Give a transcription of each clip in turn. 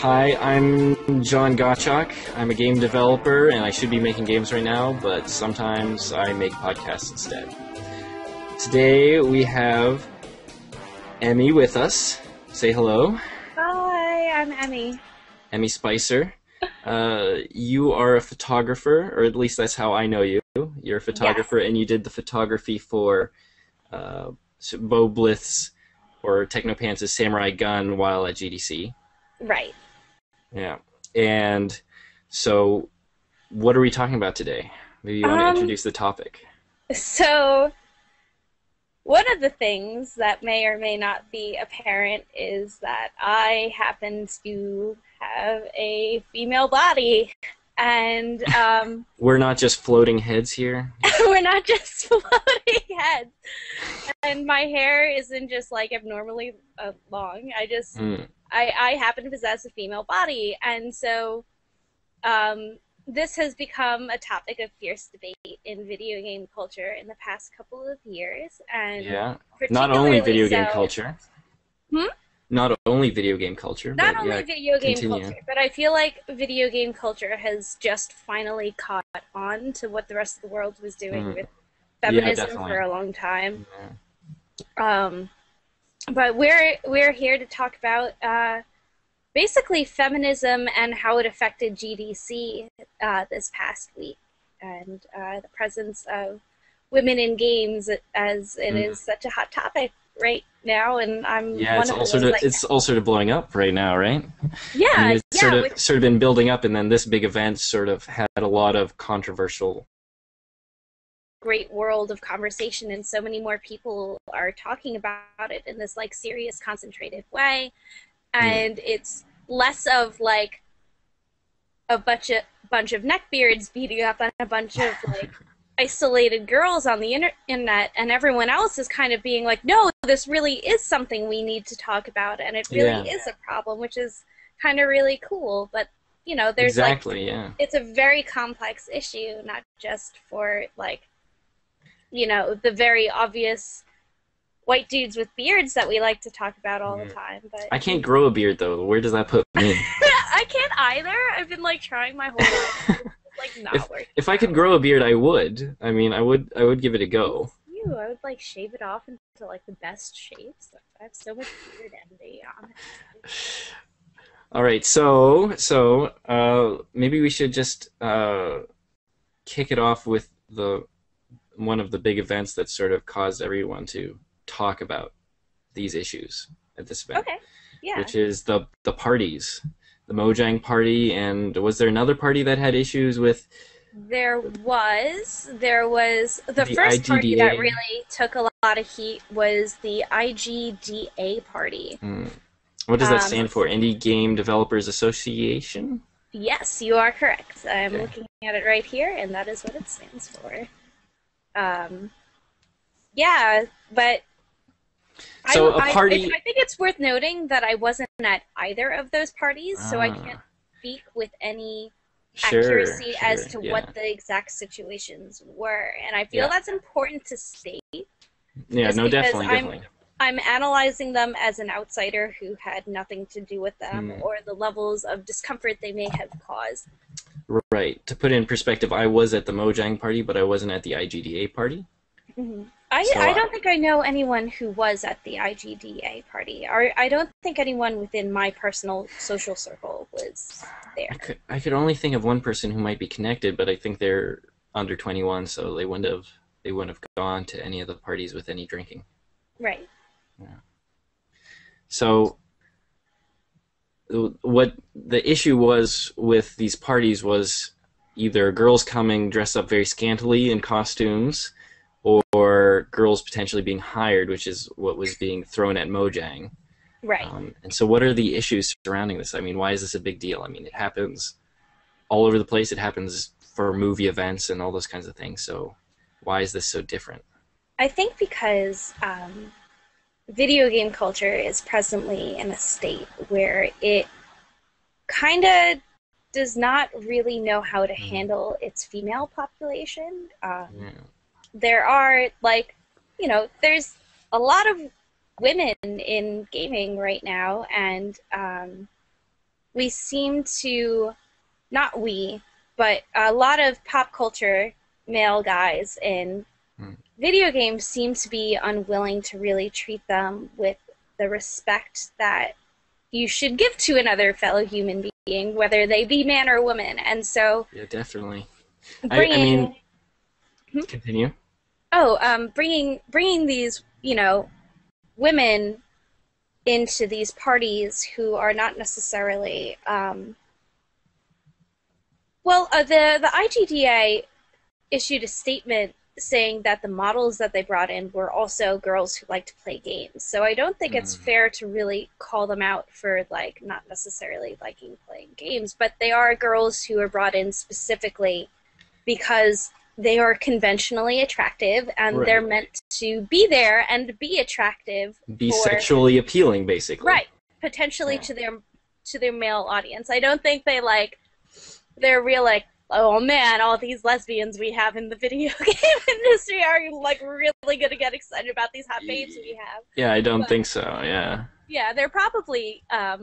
Hi, I'm John Gottschalk. I'm a game developer, and I should be making games right now, but sometimes I make podcasts instead. Today we have Emmy with us. Say hello. Hi, I'm Emmy. Emmy Spicer. You are a photographer, or at least that's how I know you. You're a photographer, yes. And you did the photography for Bo Blith's or TechnoPants' Samurai Gun while at GDC. Right. Yeah. And so what are we talking about today? Maybe you want to introduce the topic. So one of the things that may or may not be apparent is that I happen to have a female body. And we're not just floating heads here. We're not just floating heads. And my hair isn't just like abnormally long. I just... I happen to possess a female body, and so this has become a topic of fierce debate in video game culture in the past couple of years. And yeah, not only video game culture. Hmm? Not only video game culture. Not but, only yeah, video game continue. Culture, but I feel like video game culture has just finally caught on to what the rest of the world was doing with feminism for a long time. Yeah. But we're here to talk about basically feminism and how it affected GDC this past week, and the presence of women in games, as it is such a hot topic right now. And I'm it's also sort of blowing up right now, right? Yeah, I mean, it's sort of been building up, and then this big event sort of had a lot of controversial. Great world of conversation, and so many more people are talking about it in this like serious, concentrated way, and it's less of like a bunch of neckbeards beating up on a bunch of like isolated girls on the internet, and everyone else is kind of being like, no, this really is something we need to talk about, and it really is a problem, which is kind of really cool. But you know, there's it's a very complex issue, not just for like, you know, the very obvious white dudes with beards that we like to talk about all the time. But I can't grow a beard, though. Where does that put me? I can't either. I've been, like, trying my whole life. It's, like, not working. If I could grow a beard, I would. I mean, I would give it a go. I would, like, shave it off into, like, the best shapes. I have so much beard envy, honestly. All right, so maybe we should just kick it off with one of the big events that sort of caused everyone to talk about these issues at this event. Okay. Yeah. Which is the parties. The Mojang party, and was there another party that had issues with? There was the first IGDA. Party that really took a lot of heat was the IGDA party. What does that stand for? Indie Game Developers Association? Yes, you are correct. I'm looking at it right here, and that is what it stands for. I think it's worth noting that I wasn't at either of those parties, so I can't speak with any accuracy as to what the exact situations were, and I feel that's important to state. Yeah, no, definitely, I'm analyzing them as an outsider who had nothing to do with them or the levels of discomfort they may have caused. Right. To put in perspective, I was at the Mojang party, but I wasn't at the IGDA party. Mm-hmm. I don't think I know anyone who was at the IGDA party. Or I don't think anyone within my personal social circle was there. I could only think of one person who might be connected, but I think they're under 21, so they wouldn't have gone to any of the parties with any drinking. Right. Yeah. So what the issue was with these parties was either girls coming dressed up very scantily in costumes or girls potentially being hired, which is what was being thrown at Mojang. Right. And so what are the issues surrounding this? I mean, why is this a big deal? I mean, it happens all over the place. It happens for movie events and all those kinds of things. So why is this so different? I think because... video game culture is presently in a state where it kind of does not really know how to handle its female population. There are, like, you know, there's a lot of women in gaming right now, and we seem to, not we, but a lot of pop culture male guys in video games seem to be unwilling to really treat them with the respect that you should give to another fellow human being, whether they be man or woman. And so... Yeah, definitely. I mean... Continue. Oh, bringing these, you know, women into these parties who are not necessarily... the IGDA issued a statement saying that the models that they brought in were also girls who like to play games. So I don't think it's fair to really call them out for, like, not necessarily liking playing games, but they are girls who are brought in specifically because they are conventionally attractive and they're meant to be there and be attractive. Sexually appealing, basically. Right. Potentially to their male audience. I don't think they, like, they're real, like, oh man, all these lesbians we have in the video game industry are, like, really gonna get excited about these hot babes we have. Yeah, I don't think so, yeah. Yeah, they're probably, a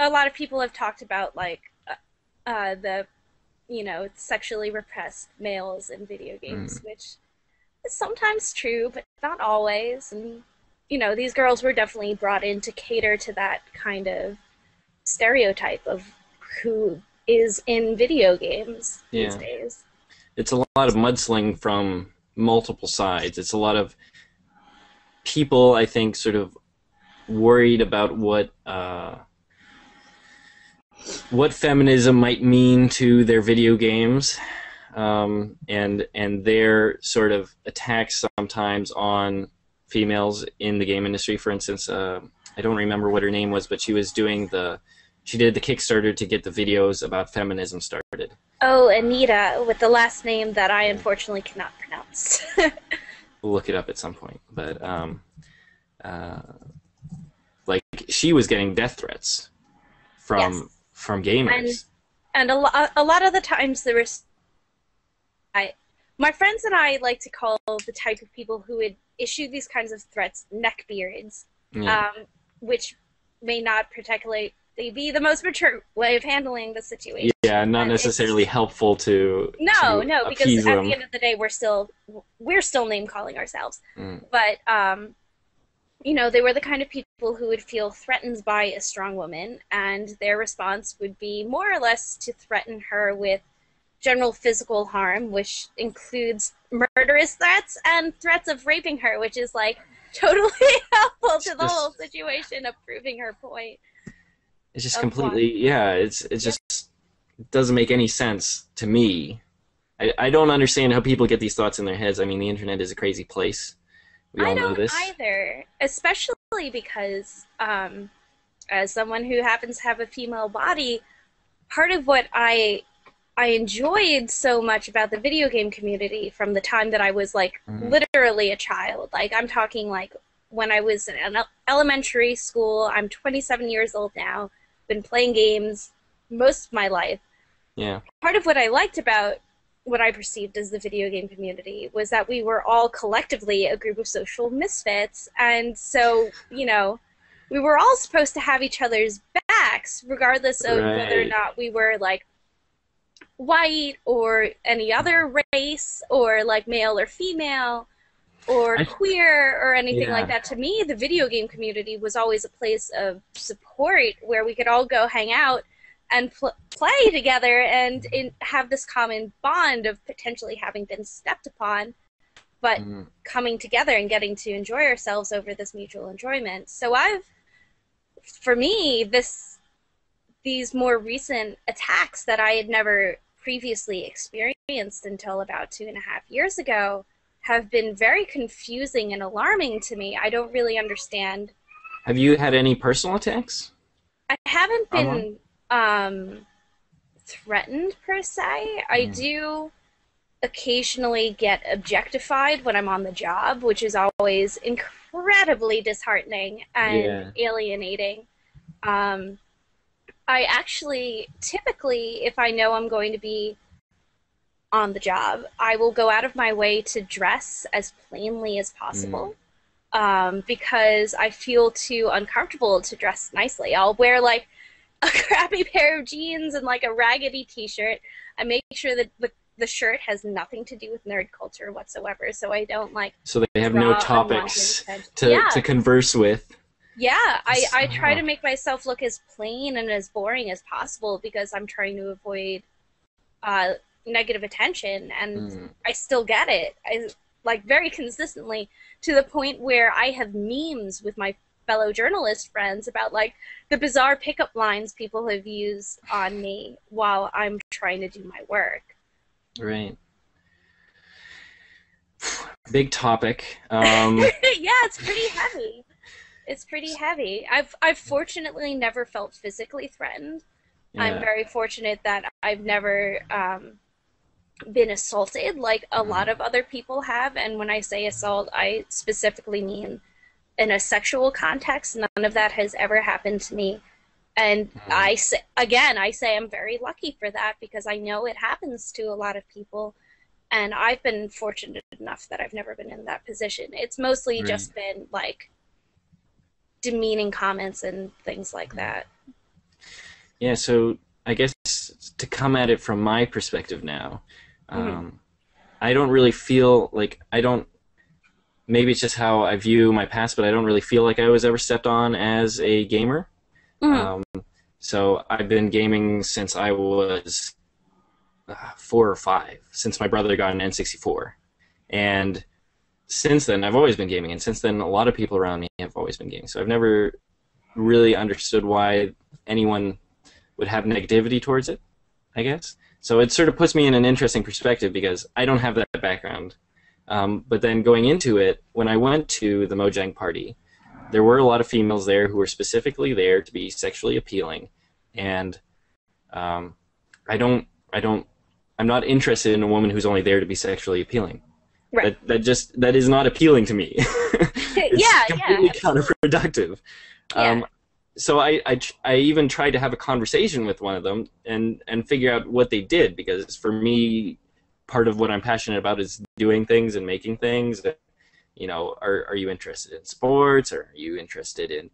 lot of people have talked about, like, the, you know, sexually repressed males in video games, which is sometimes true, but not always, and, you know, these girls were definitely brought in to cater to that kind of stereotype of who is in video games these days. It's a lot of mudslinging from multiple sides. It's a lot of people, I think, sort of worried about what feminism might mean to their video games, and their sort of attacks sometimes on females in the game industry. For instance, I don't remember what her name was, but she was doing the... She did the Kickstarter to get the videos about feminism started. Oh, Anita, with the last name that I unfortunately cannot pronounce. We'll look it up at some point. But, like, she was getting death threats from gamers. And a lot of the times there was... My friends and I like to call the type of people who would issue these kinds of threats neckbeards, which may not particularly... They be the most mature way of handling the situation. Yeah, not necessarily helpful to No, because at the end of the day, we're still name calling ourselves. But you know, they were the kind of people who would feel threatened by a strong woman, and their response would be more or less to threaten her with general physical harm, which includes murderous threats and threats of raping her, which is like totally helpful to the whole situation of proving her point. It's just completely, it just doesn't make any sense to me. I don't understand how people get these thoughts in their heads. I mean, the internet is a crazy place. We all know this. I don't either, especially because as someone who happens to have a female body, part of what I enjoyed so much about the video game community from the time that I was, like, literally a child. Like, I'm talking, like, when I was in elementary school. I'm 27 years old now. Been playing games most of my life. Yeah. Part of what I liked about what I perceived as the video game community was that we were all collectively a group of social misfits, and so, you know, we were all supposed to have each other's backs, regardless of whether or not we were, like, white or any other race or, like, male or female or queer or anything like that. To me, the video game community was always a place of support where we could all go hang out and play together and have this common bond of potentially having been stepped upon, but coming together and getting to enjoy ourselves over this mutual enjoyment. So for me, these more recent attacks that I had never previously experienced until about 2.5 years ago have been very confusing and alarming to me. I don't really understand. Have you had any personal attacks? I haven't been threatened, per se. I do occasionally get objectified when I'm on the job, which is always incredibly disheartening and alienating. I actually, typically, if I know I'm going to be on the job, I will go out of my way to dress as plainly as possible because I feel too uncomfortable to dress nicely. I'll wear, like, a crappy pair of jeans and like a raggedy t-shirt. I make sure that the shirt has nothing to do with nerd culture whatsoever, so I don't like. So they have no topics to converse with. Yeah, I try to make myself look as plain and as boring as possible because I'm trying to avoid negative attention, and I still get it. I like very consistently to the point where I have memes with my fellow journalist friends about like the bizarre pickup lines people have used on me while I'm trying to do my work. Right. Big topic. Yeah, it's pretty heavy. It's pretty heavy. I've fortunately never felt physically threatened. Yeah. I'm very fortunate that I've never been assaulted like a lot of other people have. And when I say assault, I specifically mean in a sexual context. None of that has ever happened to me. And I say I'm very lucky for that because I know it happens to a lot of people. And I've been fortunate enough that I've never been in that position. It's mostly just been like demeaning comments and things like that. Yeah, so I guess to come at it from my perspective now, I don't really feel like maybe it's just how I view my past, but I don't really feel like I was ever stepped on as a gamer. So I've been gaming since I was 4 or 5, since my brother got an N64. And since then, I've always been gaming, and since then, a lot of people around me have always been gaming. So I've never really understood why anyone would have negativity towards it, I guess. So it sort of puts me in an interesting perspective because I don't have that background. But then going into it, when I went to the Mojang party, there were a lot of females there who were specifically there to be sexually appealing, and I'm not interested in a woman who's only there to be sexually appealing. Right. That is not appealing to me. It's completely counterproductive. Yeah. So I even tried to have a conversation with one of them and figure out what they did, because for me, part of what I'm passionate about is doing things and making things. You know, are you interested in sports, or are you interested in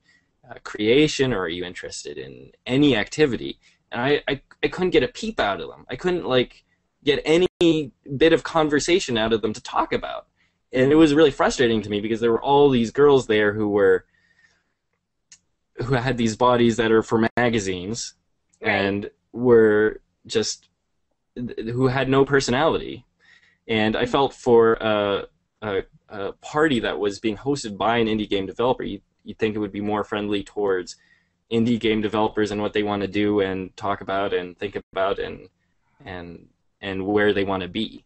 creation, or are you interested in any activity? And I couldn't get a peep out of them. I couldn't, like, get any bit of conversation out of them to talk about. And it was really frustrating to me because there were all these girls there who had these bodies that are for magazines and were just, who had no personality. And I felt for a party that was being hosted by an indie game developer, you'd think it would be more friendly towards indie game developers and what they want to do and talk about and think about and where they want to be.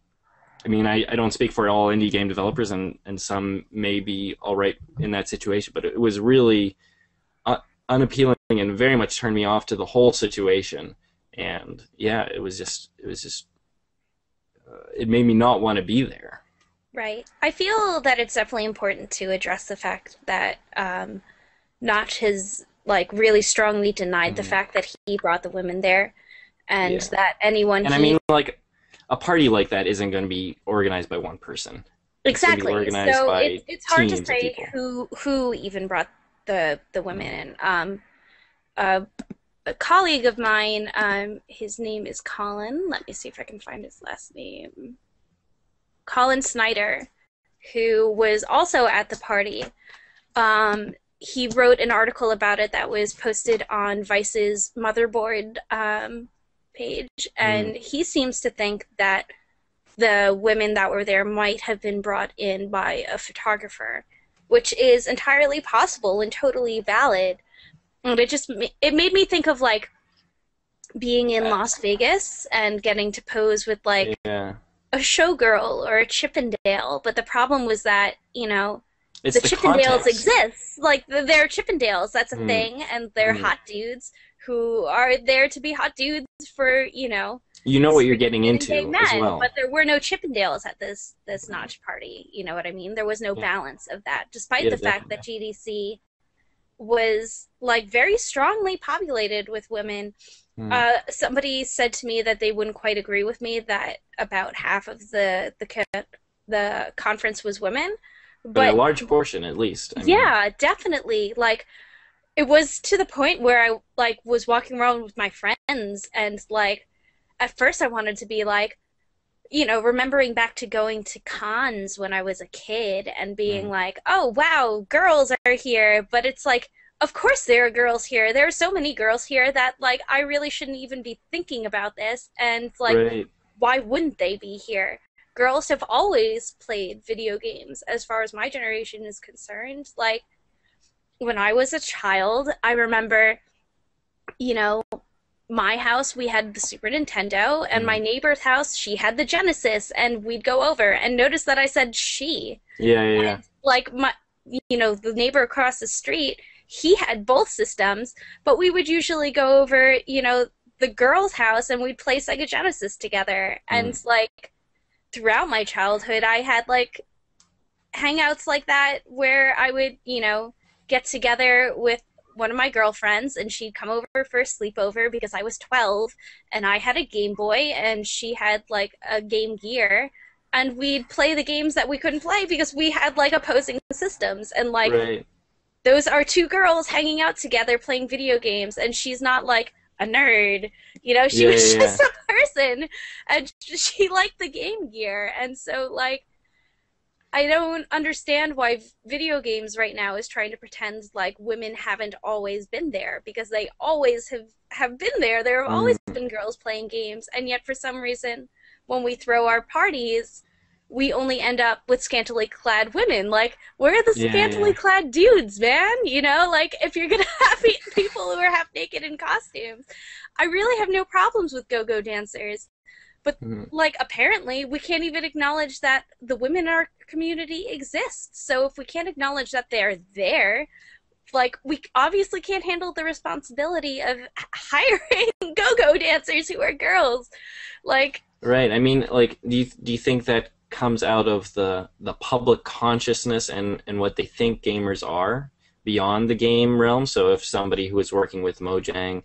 I mean, I don't speak for all indie game developers, and some may be all right in that situation, but it was really unappealing and very much turned me off to the whole situation. And yeah, it made me not want to be there. Right. I feel that it's definitely important to address the fact that Notch has like really strongly denied the fact that he brought the women there, and that anyone. And I mean, like, a party like that isn't going to be organized by one person. Exactly. It's organized by it's hard to say who even brought the women in. A colleague of mine, his name is Colin. Let me see if I can find his last name. Colin Snyder, who was also at the party, he wrote an article about it that was posted on Vice's Motherboard page, and he seems to think that the women that were there might have been brought in by a photographer, which is entirely possible and totally valid. And it made me think of, like, being in Las Vegas and getting to pose with, like, a showgirl or a Chippendale, but the problem was that, you know, the Chippendales exist. Like, they're Chippendales, that's a thing, and they're hot dudes who are there to be hot dudes for, you know... You know what you're getting into as well. But there were no Chippendales at this Notch party, you know what I mean? There was no balance of that, despite the fact that GDC was, like, very strongly populated with women. Somebody said to me that they wouldn't quite agree with me that about half of the conference was women, but a large portion at least. I mean, definitely. Like, it was to the point where I was walking around with my friends, and at first I wanted to be you know, remembering back to going to cons when I was a kid and being like, oh, wow, girls are here. But it's like, of course there are girls here. There are so many girls here that, I really shouldn't even be thinking about this. And, right. Why wouldn't they be here? Girls have always played video games as far as my generation is concerned. When I was a child, I remember, you know, my house, we had the Super Nintendo, and my neighbor's house, she had the Genesis, and we'd go over. And notice that I said she. Yeah, yeah, yeah. And, you know, the neighbor across the street, he had both systems, but we would usually go over, you know, the girl's house, and we'd play Sega Genesis together. And, throughout my childhood, I had, hangouts like that where I would, you know, get together with one of my girlfriends, and she'd come over for a sleepover because I was 12 and I had a Game Boy and she had a Game Gear, and we'd play the games that we couldn't play because we had opposing systems, and right. those are two girls hanging out together playing video games, and she's not a nerd, you know, she was just a person, and she liked the Game Gear. And so I don't understand why video games right now is trying to pretend women haven't always been there, because they always have been there. There have always been girls playing games, and yet for some reason when we throw our parties, we only end up with scantily clad women. Where are the scantily clad dudes, man? You know, if you're going to have people who are half naked in costumes. I really have no problems with go-go dancers. But, apparently, we can't even acknowledge that the women in our community exist. So if we can't acknowledge that they're there, we obviously can't handle the responsibility of hiring go-go dancers who are girls. Right. I mean, do you think that comes out of the public consciousness and what they think gamers are beyond the game realm? So if somebody who was working with Mojang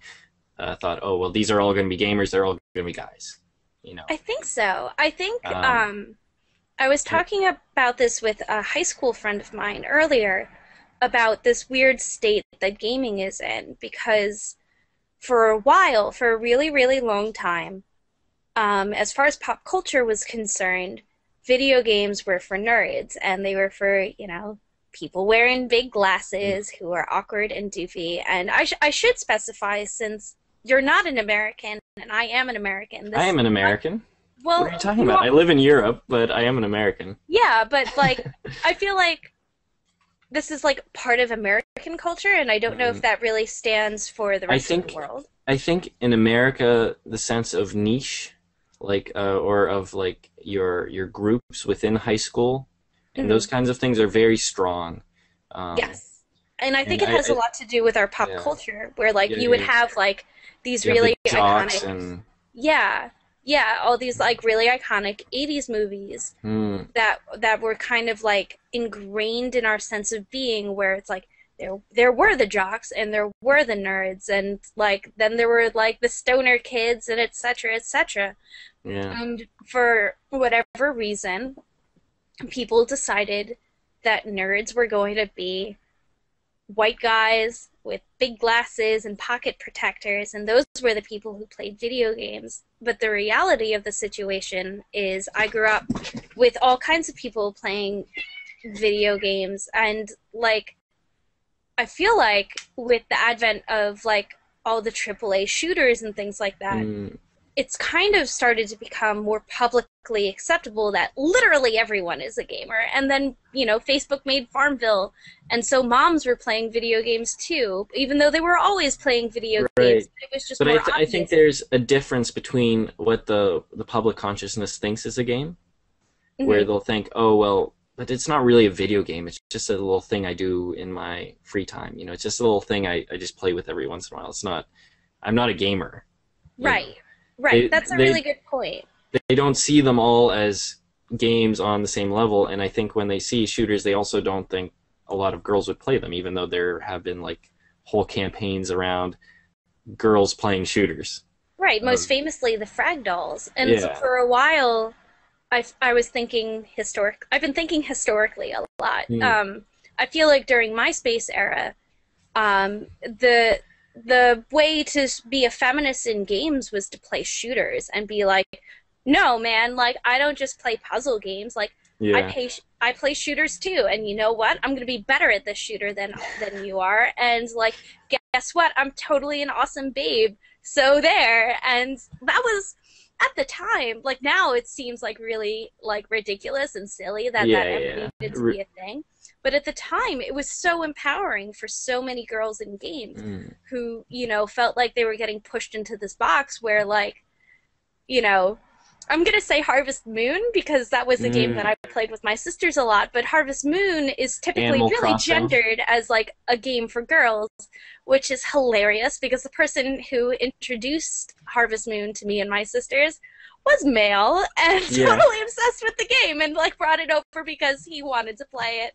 thought, oh, well, these are all going to be gamers, they're all going to be guys. You know. I think so. I think I was talking about this with a high school friend of mine earlier about this weird state that gaming is in, because for a while, for a really, really long time, as far as pop culture was concerned, video games were for nerds, and they were for, you know, people wearing big glasses who are awkward and doofy. And I should specify, since you're not an American, and I am an American. I am an American? Well, what are you talking about? I live in Europe, but I am an American. Yeah, but, I feel this is, part of American culture, and I don't know if that really stands for the rest of the world. I think in America, the sense of niche, or of, your groups within high school, and those kinds of things are very strong. Yes. And I think it has a lot to do with our pop culture, where, you would have, these really iconic, all these really iconic 80s movies that were kind of ingrained in our sense of being, where it's there were the jocks and there were the nerds, and then there were the stoner kids, and etc., etc. Yeah. And for whatever reason, people decided that nerds were going to be white guys with big glasses and pocket protectors, and those were the people who played video games. But the reality of the situation is I grew up with all kinds of people playing video games, and I feel with the advent of all the AAA shooters and things like that, it's kind of started to become more publicly acceptable that literally everyone is a gamer. And then, you know, Facebook made Farmville, and so moms were playing video games too, even though they were always playing video games. It was just more obvious. I think there's a difference between what the public consciousness thinks is a game, where they'll think, oh, well, but it's not really a video game. It's just a little thing I do in my free time. You know, it's just a little thing I just play with every once in a while. It's not, I'm not a gamer. Right. Know? Right, that's a really good point. They don't see them all as games on the same level, and I think when they see shooters, they also don't think a lot of girls would play them, even though there have been, whole campaigns around girls playing shooters. Right, most famously the Frag Dolls. And for a while, I was thinking I've been thinking historically a lot. I feel like during MySpace era, The way to be a feminist in games was to play shooters and be like, no, man, like, I don't just play puzzle games. Like, yeah. I play shooters too, and you know what? I'm going to be better at this shooter than you are, and, like, guess what? I'm totally an awesome babe. So there, and that was, at the time, like, now it seems, like, really, like, ridiculous and silly that that needed to be a thing. But at the time, it was so empowering for so many girls in games who, you know, felt like they were getting pushed into this box where, like, you know, I'm going to say Harvest Moon because that was the game that I played with my sisters a lot, but Harvest Moon is typically gendered as, like, a game for girls, which is hilarious because the person who introduced Harvest Moon to me and my sisters was male and totally obsessed with the game and, like, brought it over because he wanted to play it.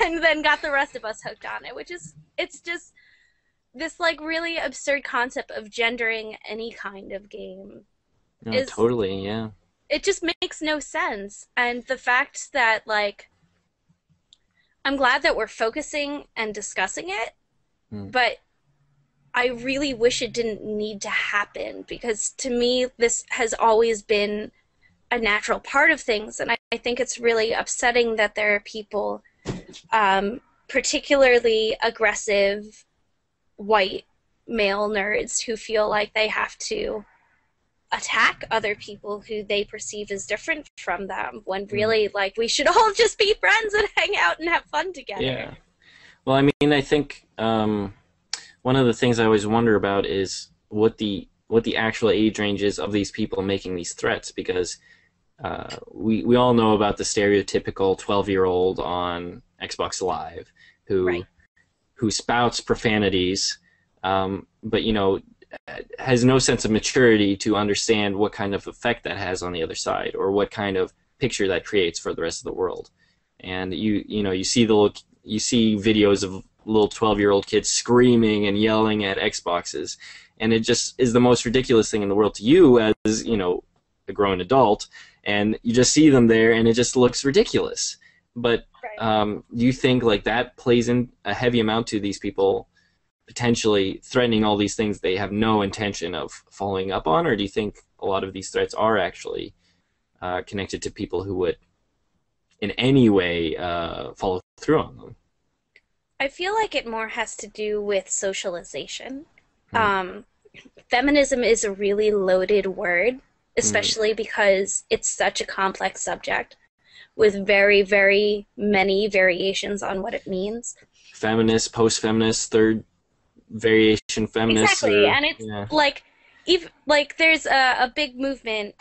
And then got the rest of us hooked on it, which is, it's just this, like, really absurd concept of gendering any kind of game. No, is, totally, yeah. It just makes no sense. And the fact that, like, I'm glad that we're focusing and discussing it, but I really wish it didn't need to happen because, to me, this has always been a natural part of things. And I think it's really upsetting that there are people... particularly aggressive white male nerds who feel like they have to attack other people who they perceive as different from them when really, like, we should all just be friends and hang out and have fun together. Yeah. Well, I mean, I think one of the things I always wonder about is what the actual age range is of these people making these threats, because we all know about the stereotypical 12-year-old on Xbox Live who spouts profanities, but, you know, has no sense of maturity to understand what kind of effect that has on the other side or what kind of picture that creates for the rest of the world. And you know you see videos of little 12-year-old kids screaming and yelling at Xboxes, and it just is the most ridiculous thing in the world to you as, you know, a grown adult, and you just see them there and it just looks ridiculous. But do you think, like, that plays in a heavy amount to these people potentially threatening all these things they have no intention of following up on, or do you think a lot of these threats are actually connected to people who would in any way follow through on them? I feel like it more has to do with socialization. Feminism is a really loaded word, especially because it's such a complex subject with very, very many variations on what it means. Feminist, post-feminist, third variation feminist. Exactly, and it's like, if, like, there's a big movement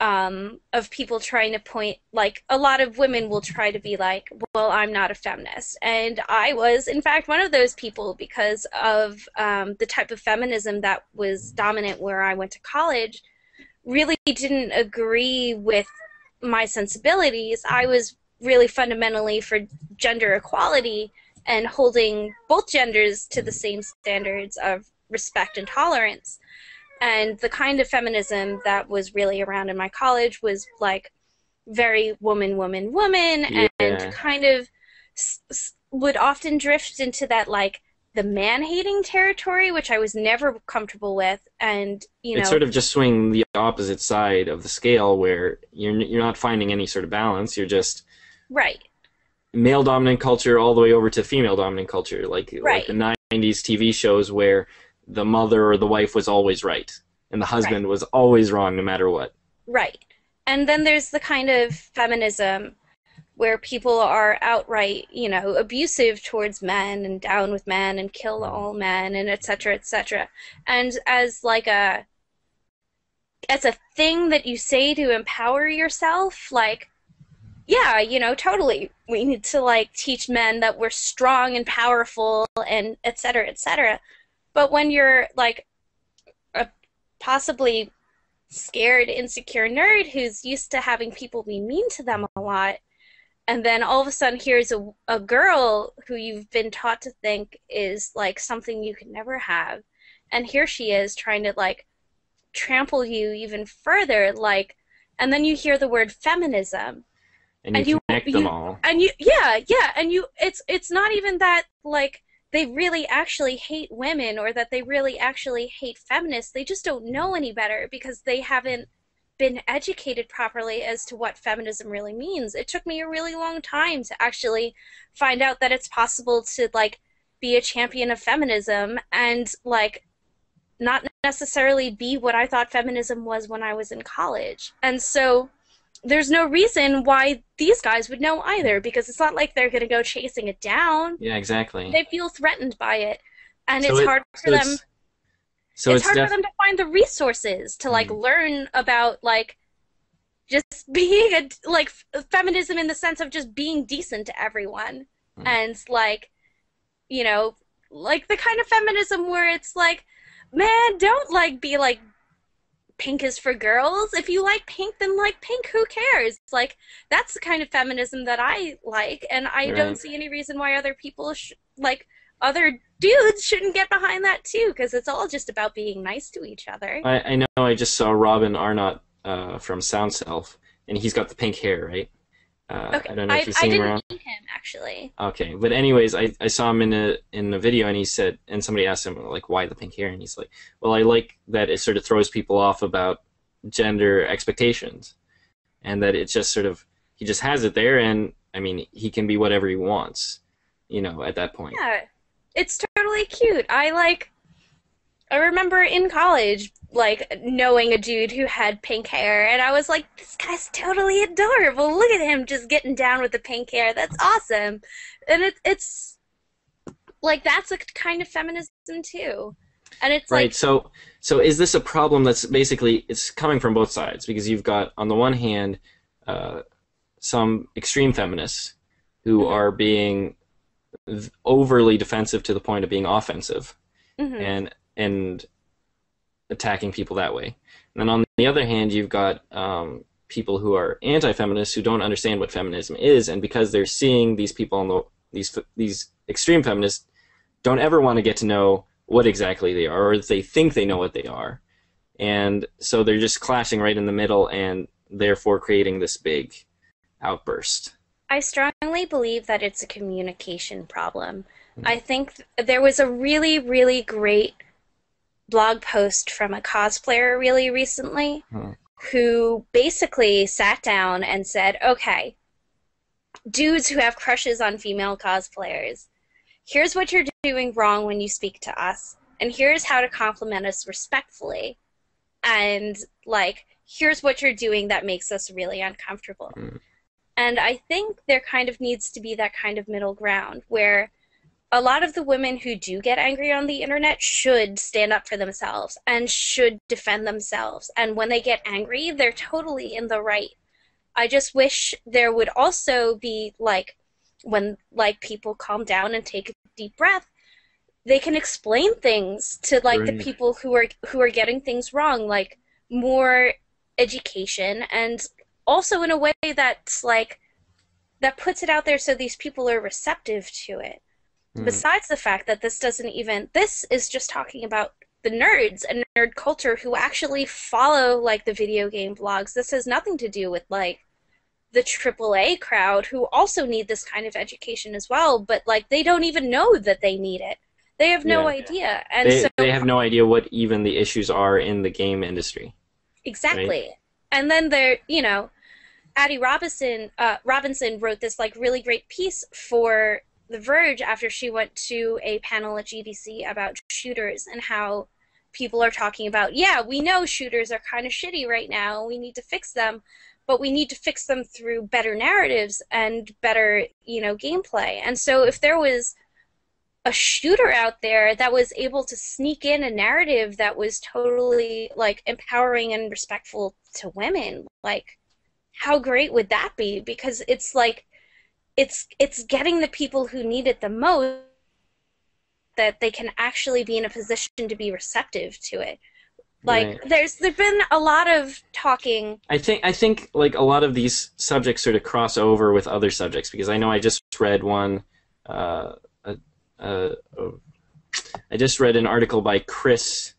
of people trying to point, like, a lot of women will try to be like, well, I'm not a feminist. And I was, in fact, one of those people because of the type of feminism that was dominant where I went to college really didn't agree with my sensibilities. I was really fundamentally for gender equality and holding both genders to the same standards of respect and tolerance. And the kind of feminism that was really around in my college was, like, very woman, woman, woman, and kind of would often drift into that, like, the man-hating territory, which I was never comfortable with, and, you know... It's sort of just swinging the opposite side of the scale where you're not finding any sort of balance, you're just... Right. Male-dominant culture all the way over to female-dominant culture, like the 90s TV shows where the mother or the wife was always right, and the husband was always wrong no matter what. Right. And then there's the kind of feminism... where people are outright, you know, abusive towards men and down with men and kill all men and et cetera, et cetera. And as, like, as a thing that you say to empower yourself, like, yeah, you know, totally. We need to, like, teach men that we're strong and powerful and et cetera, et cetera. But when you're, like, a possibly scared, insecure nerd who's used to having people be mean to them a lot, and then all of a sudden here's a girl who you've been taught to think is, like, something you could never have. And here she is trying to, like, trample you even further, like, and then you hear the word feminism. And you connect them all. And you it's not even that, like, they really actually hate women or that they really actually hate feminists. They just don't know any better because they haven't been educated properly as to what feminism really means. It took me a really long time to actually find out that it's possible to, like, be a champion of feminism and, like, not necessarily be what I thought feminism was when I was in college. And so there's no reason why these guys would know either, because it's not like they're going to go chasing it down. Yeah, exactly. They feel threatened by it, and so it's hard for them to find the resources to, like, learn about, like, just being a, like, feminism in the sense of just being decent to everyone, and, like, you know, like the kind of feminism where it's like, man, don't, like, be like, pink is for girls. If you like pink, then like pink. Who cares? Like, that's the kind of feminism that I like, and I don't see any reason why other people, other dudes shouldn't get behind that too, because it's all just about being nice to each other. I know. I just saw Robin Arnott from Soundself, and he's got the pink hair, right? Okay. I don't know if you've seen him around. I didn't meet him actually. Okay, but anyways, I saw him in a video, and he said, and somebody asked him, like, why the pink hair, and he's like, well, I like that it sort of throws people off about gender expectations, and that it's just sort of, he just has it there, and I mean, he can be whatever he wants, you know, at that point. Yeah, it's totally cute. I remember in college, like, knowing a dude who had pink hair, and I was like, this guy's totally adorable. Look at him just getting down with the pink hair. That's awesome. And it's like, that's a kind of feminism too. And it's right. Like, so is this a problem that's basically, it's coming from both sides, because you've got, on the one hand, some extreme feminists who are being overly defensive to the point of being offensive, and attacking people that way. And then on the other hand, you've got people who are anti-feminists who don't understand what feminism is, and because they're seeing these people, these extreme feminists, don't ever want to get to know what exactly they are, or they think they know what they are. And so they're just clashing right in the middle, and therefore creating this big outburst. I strongly believe that it's a communication problem. I think there was a really, really great blog post from a cosplayer really recently who basically sat down and said, okay, dudes who have crushes on female cosplayers, here's what you're doing wrong when you speak to us, and here's how to compliment us respectfully, and, like, here's what you're doing that makes us really uncomfortable. And I think there kind of needs to be that kind of middle ground where a lot of the women who do get angry on the internet should stand up for themselves and should defend themselves. And when they get angry, they're totally in the right. I just wish there would also be, like, when, like, people calm down and take a deep breath, they can explain things to, like, the people who are getting things wrong, like, more education, and also in a way that's, like, that puts it out there so these people are receptive to it. Besides the fact that this is just talking about the nerds and nerd culture who actually follow, like, the video game blogs. This has nothing to do with, like, the AAA crowd who also need this kind of education as well, but, like, they don't even know that they need it. They have no idea. And they have no idea what even the issues are in the game industry. Exactly. Right? And then they're, you know, Addie Robinson wrote this, like, really great piece for The Verge after she went to a panel at GDC about shooters and how people are talking about, yeah, we know shooters are kind of shitty right now, we need to fix them, but we need to fix them through better narratives and better, you know, gameplay. And so if there was a shooter out there that was able to sneak in a narrative that was totally, like, empowering and respectful to women, like, how great would that be? Because it's like, it's getting the people who need it the most that they can actually be in a position to be receptive to it. Like, there's been a lot of talking. I think like a lot of these subjects sort of cross over with other subjects, because I know I just read one. I just read an article by Chris.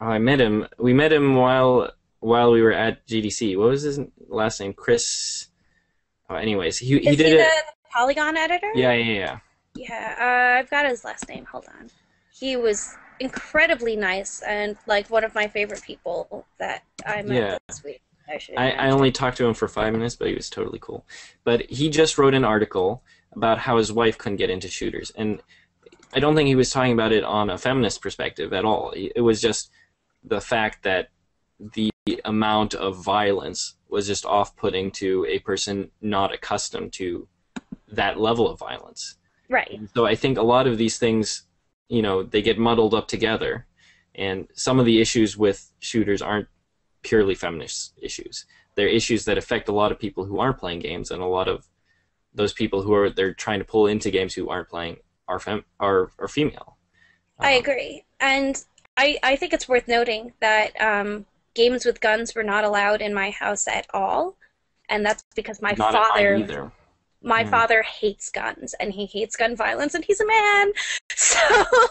Oh, I met him. We met him while we were at GDC. What was his last name? Chris. Anyways, he did the Polygon editor? Yeah. Yeah, I've got his last name. Hold on. He was incredibly nice and like one of my favorite people that I met this week. I only talked to him for 5 minutes, but he was totally cool. But he just wrote an article about how his wife couldn't get into shooters, and I don't think he was talking about it on a feminist perspective at all. It was just the fact that the amount of violence was just off-putting to a person not accustomed to that level of violence. Right. And so I think a lot of these things, you know, they get muddled up together, and some of the issues with shooters aren't purely feminist issues. They're issues that affect a lot of people who aren't playing games, and a lot of those people who are they're trying to pull into games who aren't playing are female. I agree, and I think it's worth noting that games with guns were not allowed in my house at all, and that's because my father. My father hates guns, and he hates gun violence, and he's a man. So,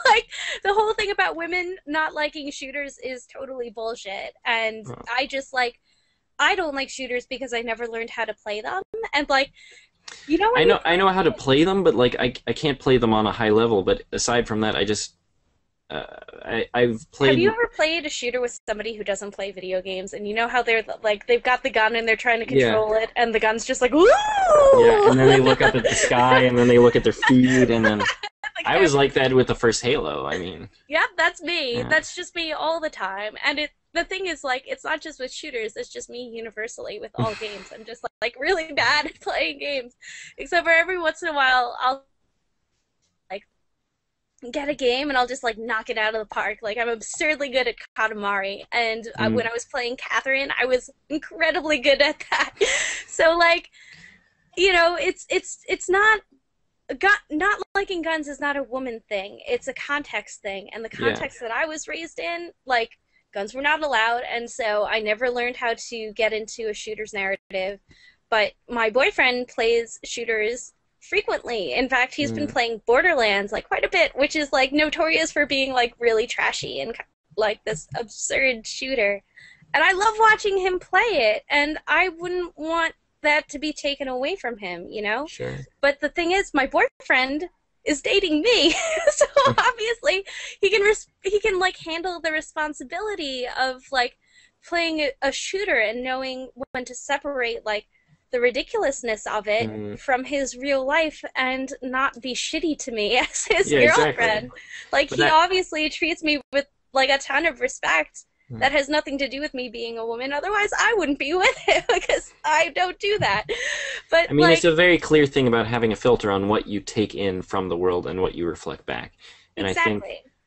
like, the whole thing about women not liking shooters is totally bullshit. And I just, like, I don't like shooters because I never learned how to play them. And, like, you know what I know how to play them, but, like, I can't play them on a high level. But aside from that, I just... I've played... Have you ever played a shooter with somebody who doesn't play video games, and you know how they're like they've got the gun and they're trying to control it, and the gun's just like woo! Yeah, and then they look up at the sky, and then they look at their feet, and then like, I was like that with the first Halo. I mean, yeah, that's me. Yeah. That's just me all the time. And the thing is, like, it's not just with shooters. It's just me universally with all games. I'm just like really bad at playing games, except for every once in a while I'll get a game and I'll just like knock it out of the park. Like, I'm absurdly good at Katamari, and when I was playing Catherine, I was incredibly good at that. So, like, you know, it's not not liking guns is not a woman thing. It's a context thing, and the context that I was raised in, like, guns were not allowed, and so I never learned how to get into a shooter's narrative. But my boyfriend plays shooters frequently. In fact, he's been playing Borderlands like quite a bit, which is like notorious for being like really trashy and like this absurd shooter. And I love watching him play it, and I wouldn't want that to be taken away from him, you know? Sure. But the thing is, my boyfriend is dating me, so obviously he can like handle the responsibility of like playing a shooter and knowing when to separate like the ridiculousness of it from his real life and not be shitty to me as his girlfriend. Exactly. Like, he obviously treats me with, like, a ton of respect that has nothing to do with me being a woman. Otherwise, I wouldn't be with him because I don't do that. But I mean, like, it's a very clear thing about having a filter on what you take in from the world and what you reflect back. And I think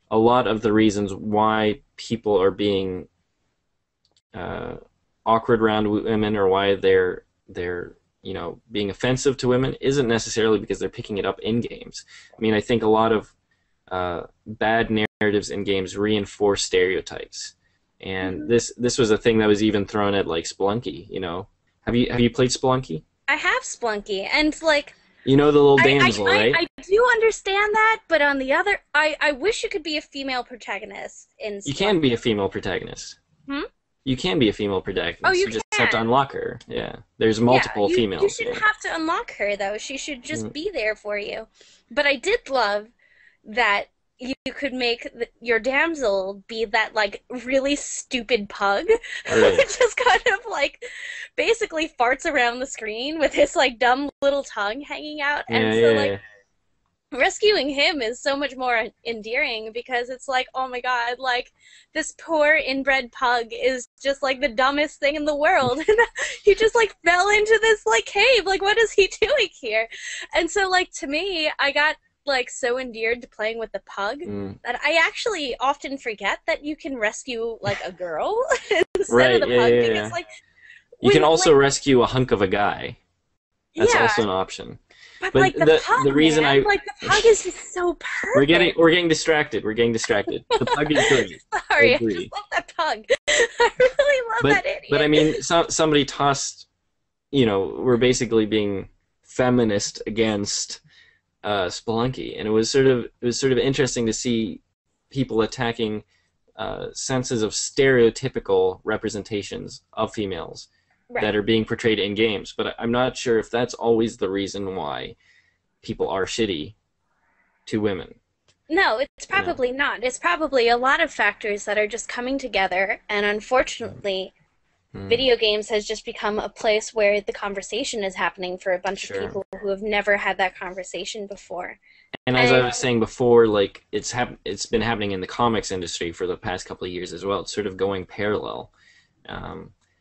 a lot of the reasons why people are being awkward around women or why they're you know, being offensive to women isn't necessarily because they're picking it up in games. I mean, I think a lot of bad narratives in games reinforce stereotypes, and this was a thing that was even thrown at like Spelunky. You know, have you played Spelunky? I have Spelunky, and like, you know the little damsel, right? I do understand that, but on the other, I wish you could be a female protagonist in Spelunky. You can be a female protagonist. Hmm. You can be a female protagonist. Oh, you just have to unlock her. Yeah, there's multiple females. You shouldn't have to unlock her, though. She should just be there for you. But I did love that you could make your damsel be that, like, really stupid pug who just kind of, like, basically farts around the screen with his, like, dumb little tongue hanging out. And rescuing him is so much more endearing because it's like, oh my god, like, this poor inbred pug is just like the dumbest thing in the world, and he just like fell into this like cave, like, what is he doing here? And so, like, to me, I got like so endeared to playing with the pug that I actually often forget that you can rescue like a girl instead of the pug because like you can also rescue a hunk of a guy. That's also an option. But like the reason I like the pug is just so perfect. We're getting distracted. We're getting distracted. The pug is great. Sorry, I just love that pug. I really love that idiot. But I mean, somebody tossed, you know, we're basically being feminist against Spelunky, and it was sort of interesting to see people attacking senses of stereotypical representations of females. Right. That are being portrayed in games, but I'm not sure if that's always the reason why people are shitty to women. No, it's probably not. It's probably a lot of factors that are just coming together, and unfortunately, video games has just become a place where the conversation is happening for a bunch of people who have never had that conversation before. And as I was saying before, like it's been happening in the comics industry for the past couple of years as well. It's sort of going parallel.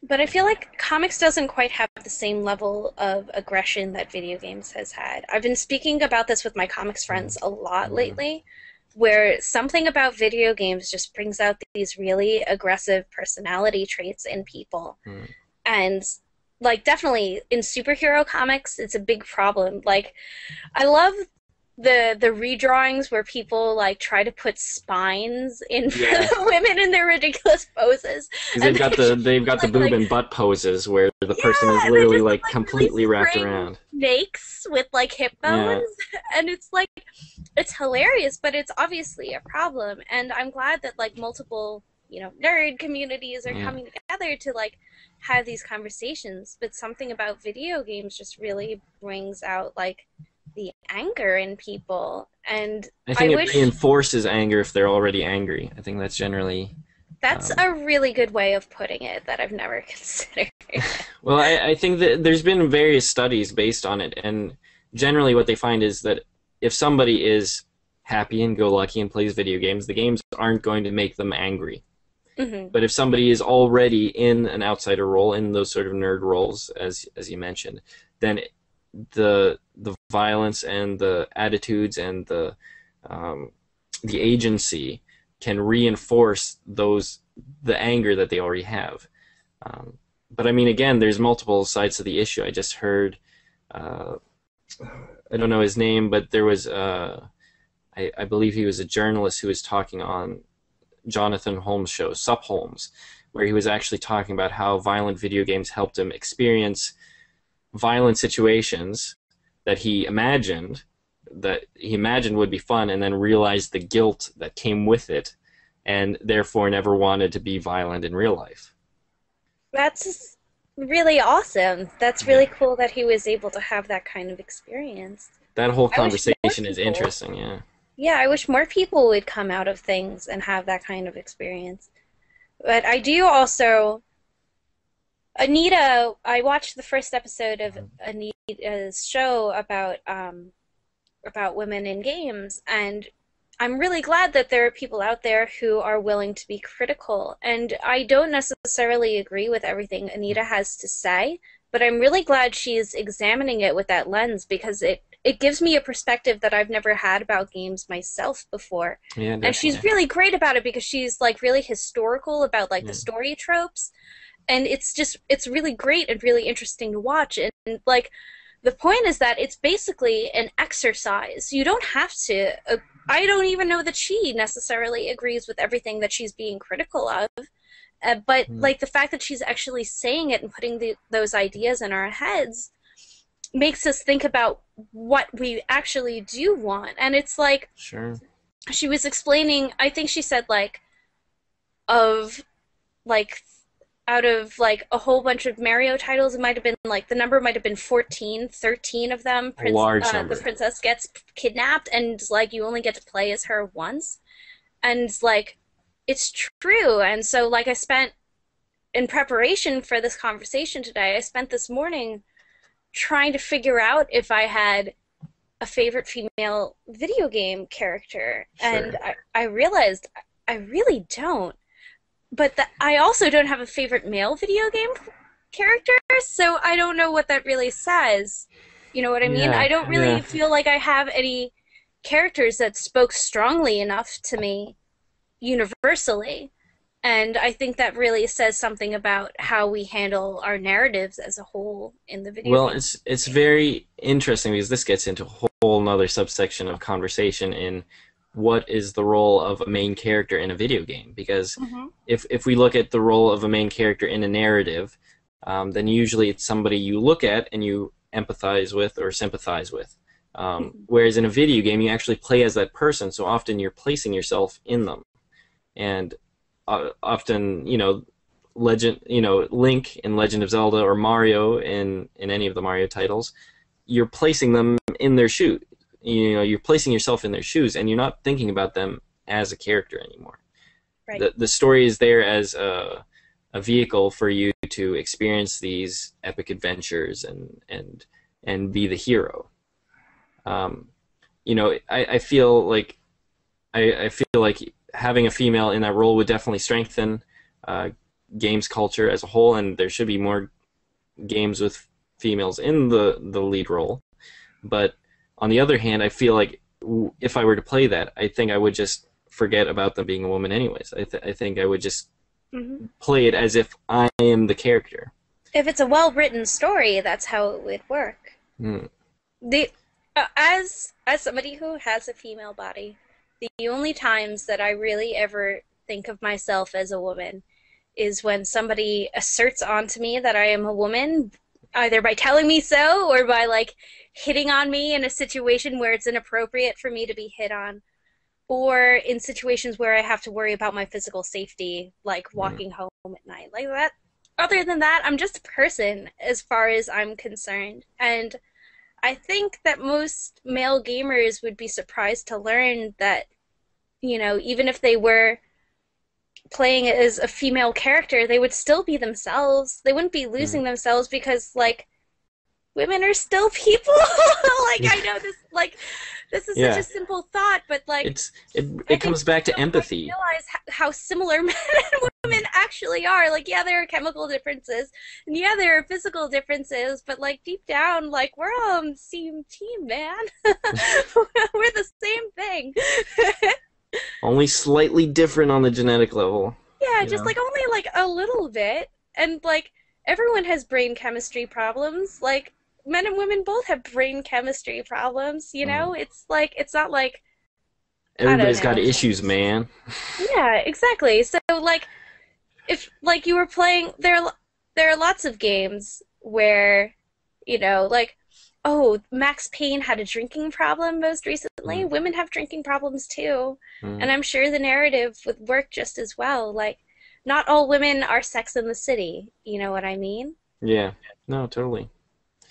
But I feel like comics doesn't quite have the same level of aggression that video games has had. I've been speaking about this with my comics friends a lot lately, where something about video games just brings out these really aggressive personality traits in people. And, like, definitely in superhero comics, it's a big problem. Like, I love the redrawings where people, like, try to put spines in for the women in their ridiculous poses. They've got the boob and butt poses where the person is literally, just, like completely really wrapped around. Snakes with, like, hip bones. And it's, like, it's hilarious, but it's obviously a problem. And I'm glad that, like, multiple, you know, nerd communities are coming together to, like, have these conversations. But something about video games just really brings out, like, the anger in people, and I think it reinforces anger if they're already angry. I think that's generally a really good way of putting it that I've never considered. Well, I think that there's been various studies based on it, and generally what they find is that if somebody is happy and go-lucky and plays video games, the games aren't going to make them angry. But if somebody is already in an outsider role, in those sort of nerd roles, as you mentioned, then the violence and the attitudes and the agency can reinforce the anger that they already have. But I mean, again, there's multiple sides to the issue. I just heard I don't know his name, but there was I believe he was a journalist who was talking on Jonathan Holmes' show, Sup Holmes, where he was actually talking about how violent video games helped him experience violent situations that he imagined would be fun, and then realized the guilt that came with it, and therefore never wanted to be violent in real life. That's really awesome. That's really cool that he was able to have that kind of experience. That whole conversation is interesting, yeah, I wish more people would come out of things and have that kind of experience. But I do also... Anita, I watched the first episode of Anita's show about women in games, and I'm really glad that there are people out there who are willing to be critical. And I don't necessarily agree with everything Anita has to say, but I'm really glad she's examining it with that lens, because it gives me a perspective that I've never had about games myself before. Yeah, and she's really great about it because she's, like, really historical about, like, the story tropes. And it's really great and really interesting to watch. And, like, the point is that it's basically an exercise. You don't have to, I don't even know that she necessarily agrees with everything that she's being critical of. But, like, the fact that she's actually saying it and putting those ideas in our heads makes us think about what we actually do want. And it's like, she was explaining, I think she said, like, out of, like, a whole bunch of Mario titles, it might have been, like, the number might have been 14, 13 of them. The princess gets kidnapped, and, like, you only get to play as her once. And, like, it's true. And so, like, I spent, in preparation for this conversation today, I spent this morning trying to figure out if I had a favorite female video game character. And I realized I really don't. But I also don't have a favorite male video game character, so I don't know what that really says. You know what I mean? Yeah, I don't really feel like I have any characters that spoke strongly enough to me universally. And I think that really says something about how we handle our narratives as a whole in the video game. Well, it's very interesting because this gets into a whole other subsection of conversation in what is the role of a main character in a video game, because if we look at the role of a main character in a narrative, then usually it's somebody you look at and you empathize with or sympathize with, whereas in a video game you actually play as that person, so often you're placing yourself in them. And often, you know, Link in Legend of Zelda, or Mario in any of the Mario titles, you're placing them in their you know, you're placing yourself in their shoes, and you're not thinking about them as a character anymore. Right. The story is there as a vehicle for you to experience these epic adventures and be the hero. You know, I feel like having a female in that role would definitely strengthen games culture as a whole, and there should be more games with females in the lead role. But on the other hand, I feel like if I were to play that, I think I would just forget about them being a woman anyways. I think I would just mm-hmm. play it as if I am the character. If it's a well-written story, that's how it would work. Mm. As somebody who has a female body, the only times that I really ever think of myself as a woman is when somebody asserts onto me that I am a woman, either by telling me so or by, like, hitting on me in a situation where it's inappropriate for me to be hit on, or in situations where I have to worry about my physical safety, like walking mm-hmm. home at night, like that. Other than that, I'm just a person as far as I'm concerned, and I think that most male gamers would be surprised to learn that, you know, even if they were playing as a female character, they would still be themselves. They wouldn't be losing mm. themselves, because, like, women are still people. Like, I know this, like, this is yeah. such a simple thought, but, like, it comes back to empathy. Realize how similar men and women actually are. Like, yeah, there are chemical differences, and yeah, there are physical differences, but, like, deep down, like, we're all on the same team, man. We're the same thing. Only slightly different on the genetic level. Yeah, just know? Like, only like a little bit, and like everyone has brain chemistry problems. Like, men and women both have brain chemistry problems. You know, it's like, it's not like everybody's got issues, man. Yeah, exactly. So like, if like you were playing, there are lots of games where, you know, like, oh, Max Payne had a drinking problem most recently. Mm. Women have drinking problems too. Mm. And I'm sure the narrative would work just as well. Like, not all women are Sex in the City. You know what I mean? Yeah. No, totally.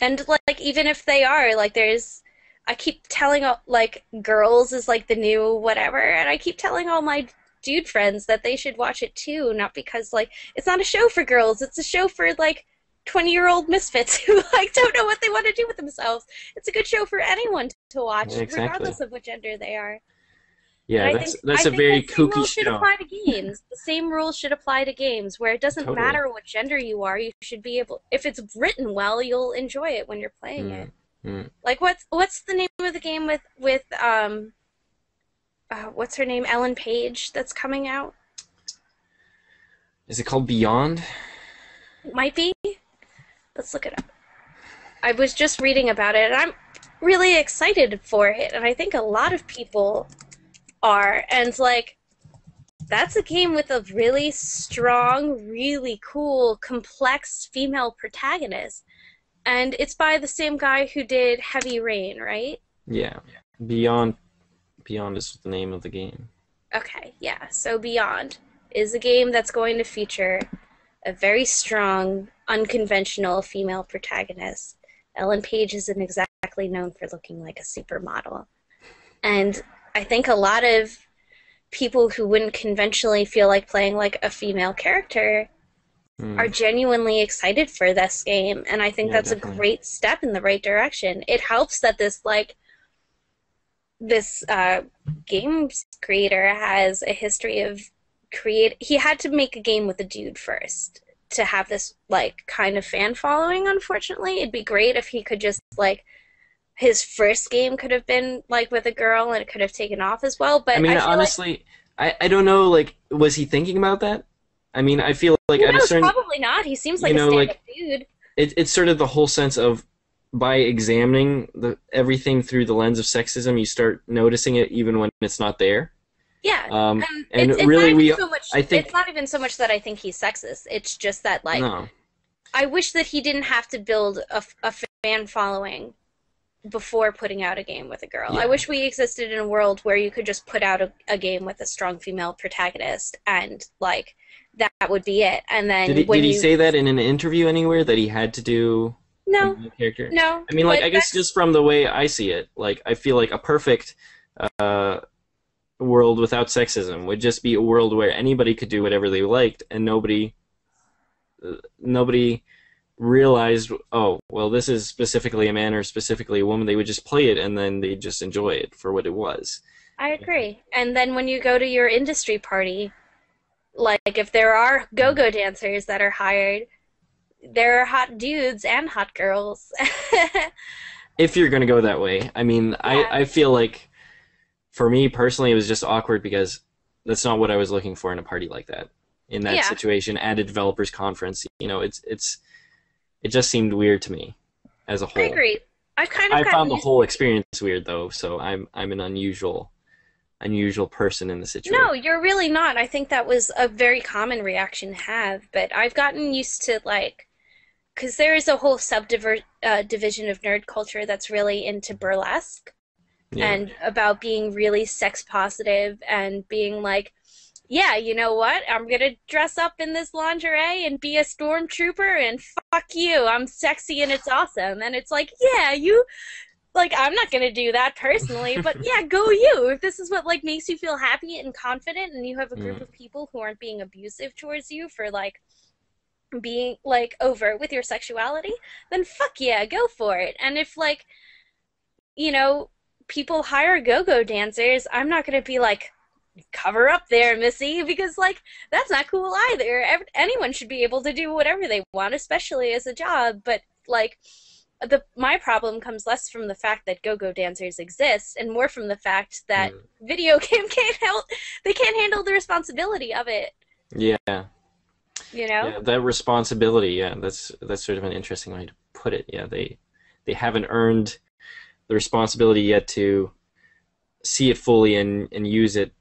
And, like, even if they are, like, there's... I keep telling, like, Girls is, like, the new whatever. And I keep telling all my dude friends that they should watch it too. Not because, like, it's not a show for girls. It's a show for, like... 20-year-old misfits who, like, don't know what they want to do with themselves. It's a good show for anyone to watch, exactly. regardless of what gender they are. Yeah, and I think a very kooky show. Should apply to games. The same rules should apply to games, where it doesn't totally. Matter what gender you are. You should be able, if it's written well, you'll enjoy it when you're playing it. Mm. Like, what's the name of the game with what's her name, Ellen Page, that's coming out? Is it called Beyond? It might be. Let's look it up. I was just reading about it, and I'm really excited for it, and I think a lot of people are. And, like, that's a game with a really strong, really cool, complex female protagonist. And it's by the same guy who did Heavy Rain, right? Yeah. Beyond is the name of the game. Okay, yeah. So Beyond is a game that's going to feature a very strong, unconventional female protagonist. Ellen Page isn't exactly known for looking like a supermodel. And I think a lot of people who wouldn't conventionally feel like playing like a female character are genuinely excited for this game. And I think that's definitely a great step in the right direction. It helps that this, like, this game creator has a history of he had to make a game with a dude first to have this, like, kind of fan following, unfortunately. It'd be great if he could just, like, his first game could have been, like, with a girl, and it could have taken off as well. But I mean, honestly, like, I don't know, like, was he thinking about that? I mean, I feel like at a certain... Probably not. He seems like, you know, a stand-up, like, dude. It's sort of the whole sense of, by examining everything through the lens of sexism, you start noticing it even when it's not there. Yeah, it's really, it's not even so much that I think he's sexist. It's just that, like, I wish that he didn't have to build a fan following before putting out a game with a girl. Yeah. I wish we existed in a world where you could just put out a game with a strong female protagonist, and, like, that would be it. And then did he say that in an interview anywhere, that he had to do? No. Character. No. I mean, like, I guess just from the way I see it, like, I feel like a perfect world without sexism would just be a world where anybody could do whatever they liked, and nobody realized, oh, well, this is specifically a man or specifically a woman. They would just play it, and then they just enjoy it for what it was. I agree. And then when you go to your industry party, like, if there are go-go dancers that are hired, there are hot dudes and hot girls. If you're going to go that way. I mean, yeah. I feel like, for me personally, it was just awkward because that's not what I was looking for in a party like that. In that situation at a developers conference, you know, it just seemed weird to me as a whole. I agree. I found the whole experience weird though, so I'm an unusual person in the situation. No, you're really not. I think that was a very common reaction to have, but I've gotten used to, like, because there is a whole division of nerd culture that's really into burlesque, and about being really sex positive and being like, yeah, you know what? I'm going to dress up in this lingerie and be a stormtrooper and fuck you. I'm sexy and it's awesome. And it's like, yeah, you... Like, I'm not going to do that personally, but yeah, go you. If this is what, like, makes you feel happy and confident, and you have a group of people who aren't being abusive towards you for, like, being, like, overt with your sexuality, then fuck yeah, go for it. And if, like, you know, people hire go-go dancers, I'm not going to be like, cover up there, Missy, because, like, that's not cool either. Anyone should be able to do whatever they want, especially as a job, but, like... My problem comes less from the fact that go-go dancers exist, and more from the fact that video game can't handle the responsibility of it. Yeah. You know? Yeah, that responsibility, yeah, that's sort of an interesting way to put it. Yeah, they haven't earned the responsibility yet to see it fully and use it.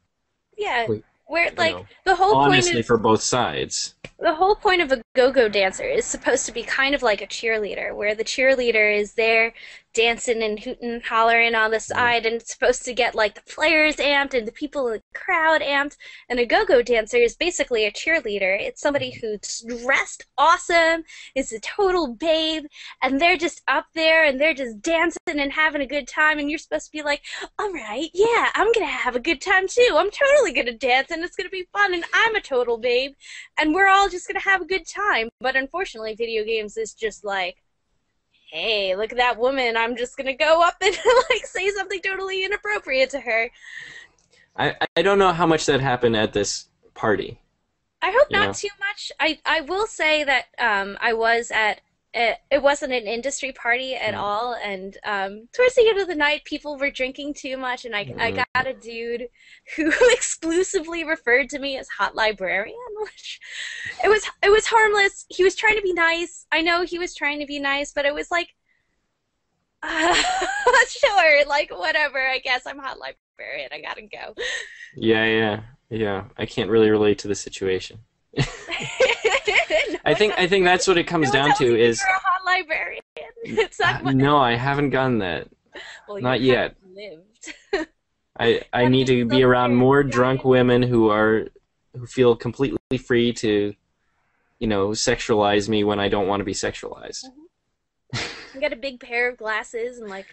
Yeah. Where, like, the whole point is... Honestly, for both sides. The whole point of a go-go dancer is supposed to be kind of like a cheerleader, where the cheerleader is there dancing and hooting and hollering on the side, and it's supposed to get, like, the players amped and the people in the crowd amped, and a go-go dancer is basically a cheerleader. It's somebody who's dressed awesome, is a total babe, and they're just up there, and they're just dancing and having a good time, and you're supposed to be like, all right, yeah, I'm going to have a good time, too. I'm totally going to dance, and it's going to be fun, and I'm a total babe, and we're all just going to have a good time. But unfortunately, video games is just like, hey, look at that woman, I'm just going to go up and like say something totally inappropriate to her. I don't know how much that happened at this party. I hope not too much. I will say that I was at, it wasn't an industry party at all, and towards the end of the night, people were drinking too much, and I got a dude who exclusively referred to me as Hot Librarian, which it was harmless. He was trying to be nice. I know he was trying to be nice, but it was like, sure, like, whatever, I guess I'm Hot Librarian, I gotta go. Yeah. I can't really relate to the situation. I think that's what it comes down to. Is you're a hot librarian. It's not no, I haven't gotten that. Well, not yet. Lived. I need to be around more drunk women who feel completely free to, you know, sexualize me when I don't want to be sexualized. Mm-hmm. You got a big pair of glasses and like.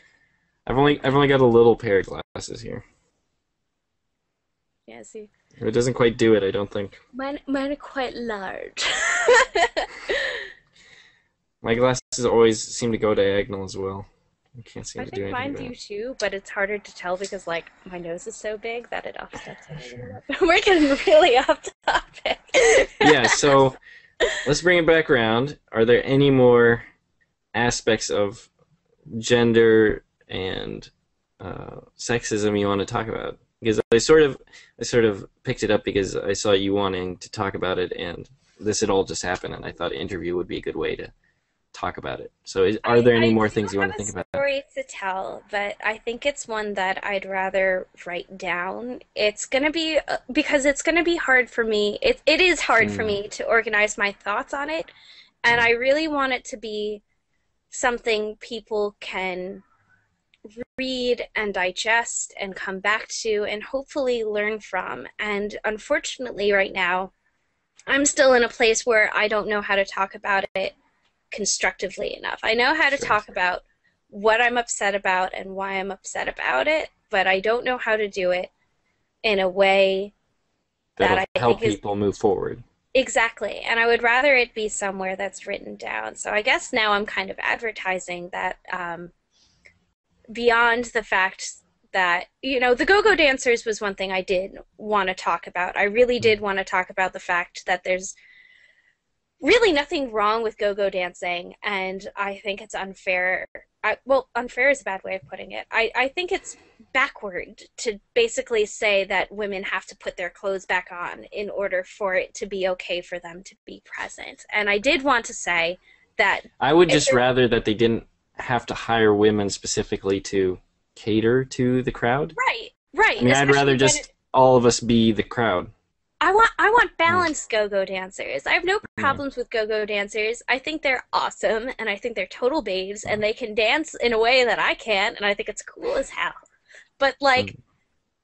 I've only got a little pair of glasses here. Yeah, see. It doesn't quite do it, I don't think. Mine are quite large. My glasses always seem to go diagonal as well. I can't seem to do anything about it. I think mine do too, but it's harder to tell because, like, my nose is so big that it offsets it. Sure. We're getting really off topic. Yeah, so let's bring it back around. Are there any more aspects of gender and sexism you want to talk about? Because I sort of picked it up because I saw you wanting to talk about it, and this had all just happened, and I thought an interview would be a good way to talk about it. So are there any more things you want to think about? I have a story to tell, but I think it's one that I'd rather write down. It's going to be, because it's going to be hard for me. It is hard for me to organize my thoughts on it, and I really want it to be something people can read and digest and come back to and hopefully learn from. And unfortunately right now I'm still in a place where I don't know how to talk about it constructively enough. I know how to talk about what I'm upset about and why I'm upset about it, but I don't know how to do it in a way that'll that I help think people move forward. Exactly, and I would rather it be somewhere that's written down. So I guess now I'm kind of advertising that beyond the fact that, you know, the go-go dancers was one thing I did want to talk about. I really did want to talk about the fact that there's really nothing wrong with go-go dancing, and I think it's unfair. Well, unfair is a bad way of putting it. I think it's backward to basically say that women have to put their clothes back on in order for it to be okay for them to be present. And I did want to say that... I would just rather that they didn't have to hire women specifically to cater to the crowd. Right, right. I mean, I'd rather just all of us be the crowd. I want balanced go-go dancers. I have no problems with go-go dancers. I think they're awesome, and I think they're total babes, and they can dance in a way that I can't, and I think it's cool as hell. But, like,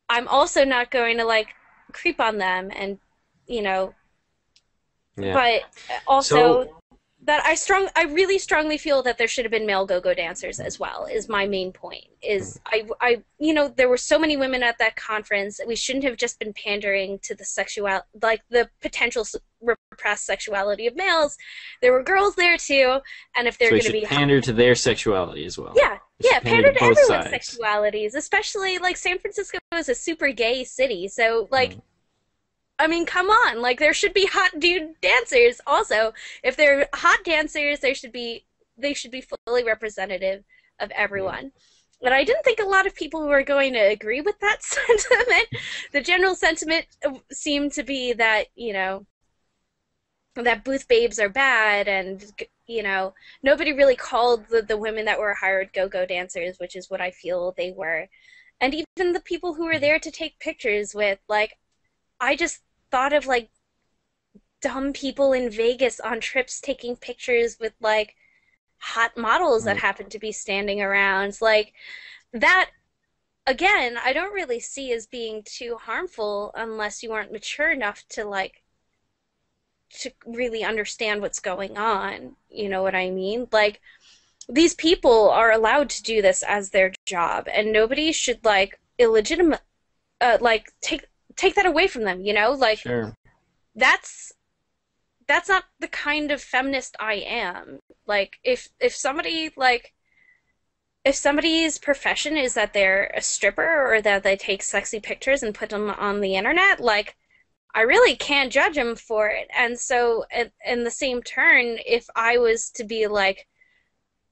I'm also not going to, like, creep on them and, you know, but also that I really strongly feel that there should have been male go-go dancers as well, is my main point. Is I you know, there were so many women at that conference. We shouldn't have just been pandering to the sexuality, like the potential repressed sexuality of males. There were girls there too, and if they're going to be pander to their sexuality as well. Yeah, yeah, pander to everyone's sexualities, especially like San Francisco is a super gay city, so like. I mean, come on, like, there should be hot dude dancers also. If they're hot dancers, they should be fully representative of everyone. But I didn't think a lot of people were going to agree with that sentiment. The general sentiment seemed to be that, you know, that booth babes are bad, and, you know, nobody really called the women that were hired go-go dancers, which is what I feel they were. And even the people who were there to take pictures with, like, I just thought of, like, dumb people in Vegas on trips taking pictures with, like, hot models that happen to be standing around. Like, that, again, I don't really see as being too harmful unless you aren't mature enough to, like, to really understand what's going on. You know what I mean? Like, these people are allowed to do this as their job, and nobody should, like, take that away from them, you know? Like, sure. That's not the kind of feminist I am. Like, if somebody's profession is that they're a stripper or that they take sexy pictures and put them on the internet, like, I really can't judge them for it. And so, in the same turn, if I was to be like,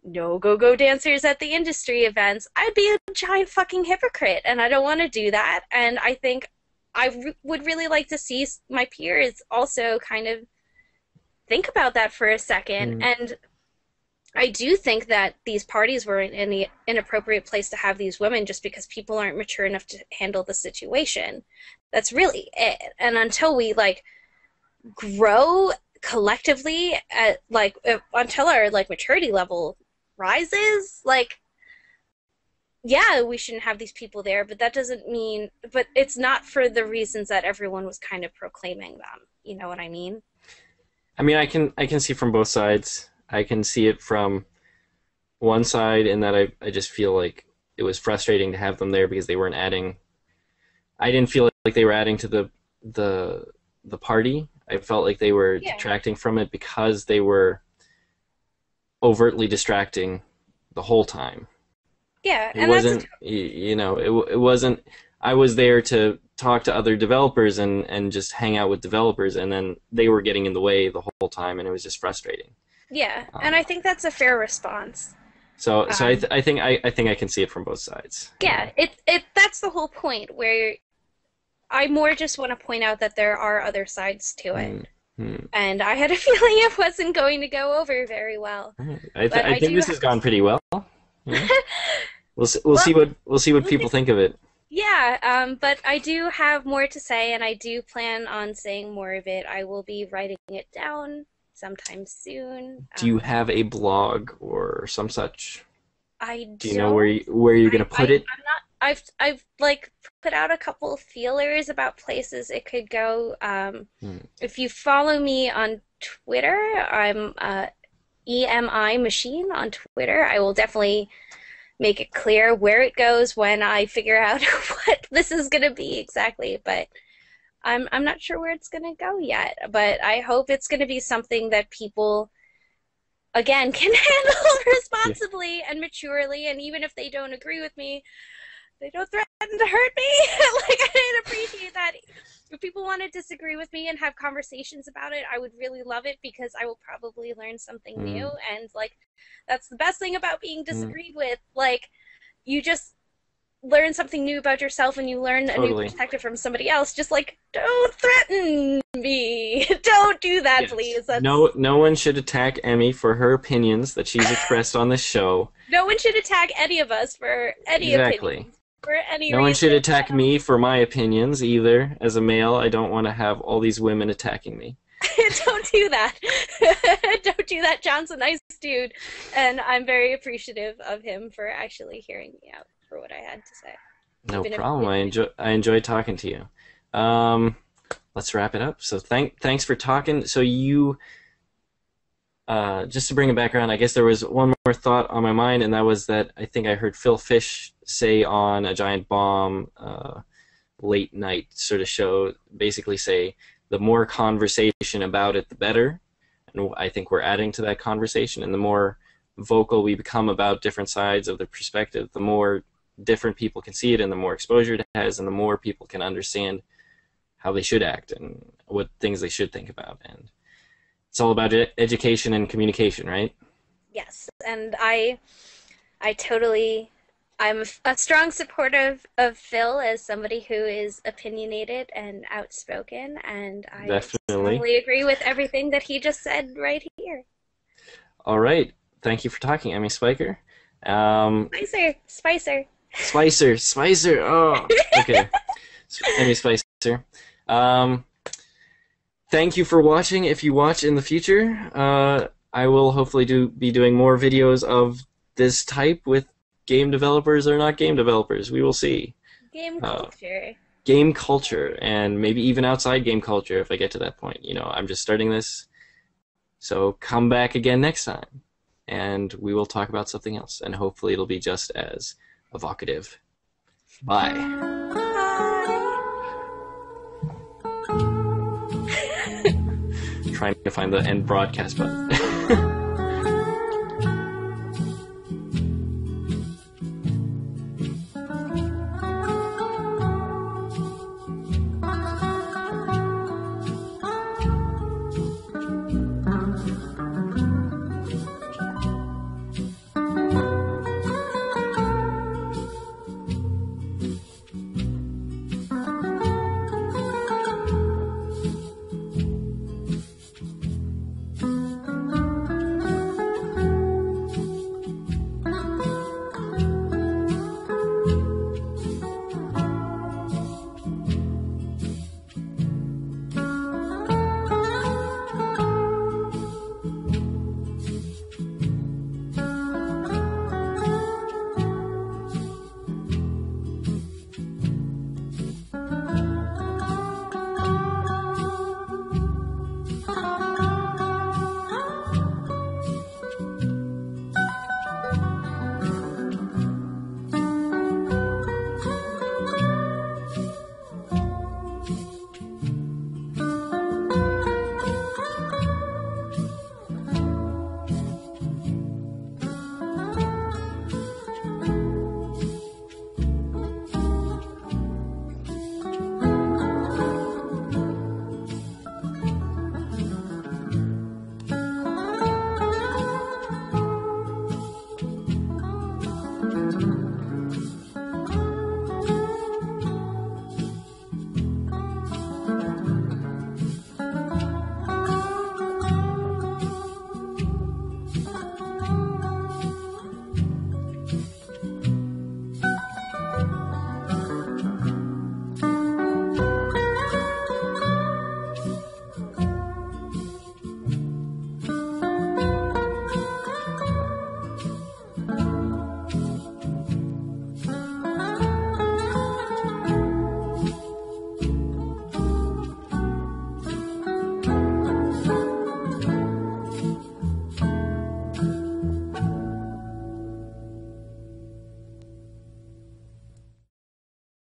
no go-go dancers at the industry events, I'd be a giant fucking hypocrite, and I don't want to do that. And I think I would really like to see my peers also kind of think about that for a second. And I do think that these parties were in the inappropriate place to have these women just because people aren't mature enough to handle the situation. That's really it. And until we, like, grow collectively at, like, until our, like, maturity level rises, like, yeah, we shouldn't have these people there, but that doesn't mean... But it's not for the reasons that everyone was kind of proclaiming them. You know what I mean? I mean, I can see from both sides. I can see it from one side in that I just feel like it was frustrating to have them there because they weren't adding... I didn't feel like they were adding to the party. I felt like they were detracting from it because they were overtly distracting the whole time. Yeah, and it wasn't, you know, it wasn't, I was there to talk to other developers and just hang out with developers, and then they were getting in the way the whole time, and it was just frustrating. Yeah, and I think that's a fair response. So I think I can see it from both sides. Yeah, that's the whole point, where I more just want to point out that there are other sides to it. And I had a feeling it wasn't going to go over very well. I think this has gone pretty well. Yeah. We'll see what people think of it. Yeah, but I do have more to say, and I do plan on saying more of it. I will be writing it down sometime soon. Do you have a blog or some such? Do you know where you're gonna put it? I'm not. I've like put out a couple of feelers about places it could go. If you follow me on Twitter, I'm EMI Machine on Twitter. I will definitely make it clear where it goes when I figure out what this is going to be exactly, but I'm not sure where it's going to go yet, but I hope it's going to be something that people, again, can handle responsibly and maturely, and even if they don't agree with me, they don't threaten to hurt me. Like, I'd appreciate that. If people want to disagree with me and have conversations about it, I would really love it, because I will probably learn something new, and, like, that's the best thing about being disagreed with. Like, you just learn something new about yourself, and you learn a new perspective from somebody else. Just, like, don't threaten me. Don't do that, please. That's... No one should attack Emmy for her opinions that she's expressed on this show. No one should attack any of us for any opinions. No one should attack me for my opinions either. As a male, I don't want to have all these women attacking me. Don't do that. Don't do that. John's a nice dude, and I'm very appreciative of him for actually hearing me out for what I had to say. No problem. I enjoy talking to you. Let's wrap it up. So thanks for talking. So you, just to bring it back around, I guess there was one more thought on my mind, and that was that I think I heard Phil Fish say on a Giant Bomb late night sort of show, basically say, the more conversation about it, the better. And I think we're adding to that conversation, and the more vocal we become about different sides of the perspective, the more different people can see it, and the more exposure it has, and the more people can understand how they should act and what things they should think about. And it's all about education and communication, right? Yes, and I'm a strong supporter of Phil as somebody who is opinionated and outspoken, and I totally agree with everything that he just said right here. All right, thank you for talking, Emmy Spicer. Spicer. Oh, okay, Emmy Spicer. Thank you for watching. If you watch in the future, I will hopefully be doing more videos of this type with game developers or not game developers. We will see. Game culture. Game culture, and maybe even outside game culture if I get to that point. You know, I'm just starting this. So come back again next time, and we will talk about something else, and hopefully it'll be just as evocative. Bye. Trying to find the end broadcast button.